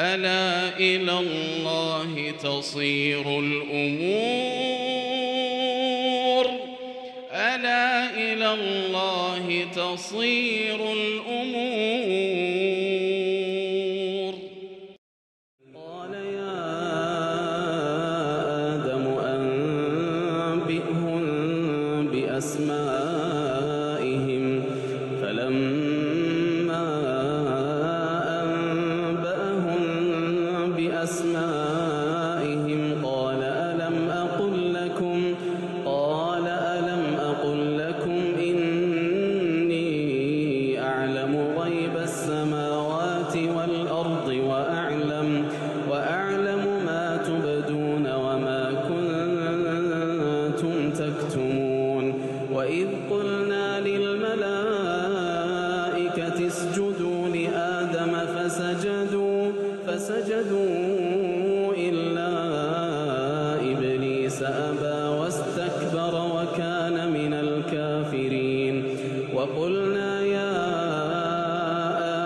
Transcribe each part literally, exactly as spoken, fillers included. ألا إلى الله تصير الأمور ألا إلى الله تصير الأمور. قال يا آدم أنبئهم بأسمائهم فلما أنبأهم بأسمائهم قال ألم أقل لكم قال ألم أقل لكم إني أعلم غيب السماوات والأرض وأعلم وأعلم ما تبدون وما كنتم تكتمون. وإذ قلنا للملائكة اسجدوا لآدم فسجدوا فسجدوا إلا إبليس أبى واستكبر وكان من الكافرين. وقلنا يا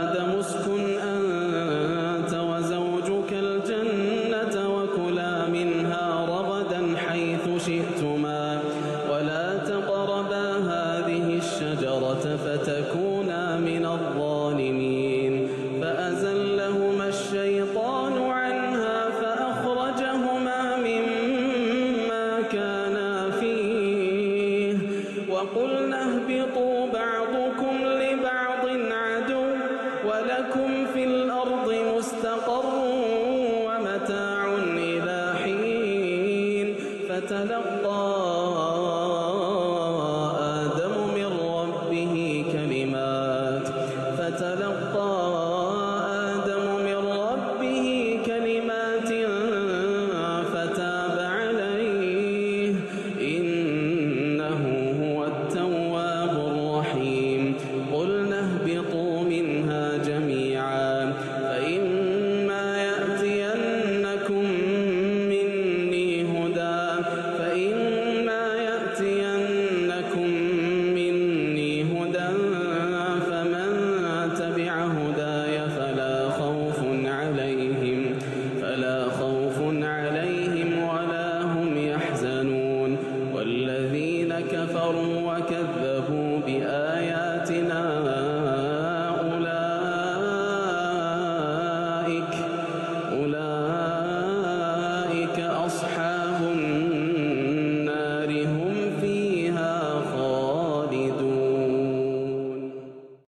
آدم اسكن أنت وزوجك الجنة وكلا منها رغدا حيث شئتما ولا تقربا هذه الشجرة فتكونا من الظالمين. فأزلهما الشيطان عنها فأخرجهما مما كانا فيه. وقلنا اهبطوا بعضكم لبعض عدو ولكم في الأرض مستقر ومتاع إلى حين. فتلقى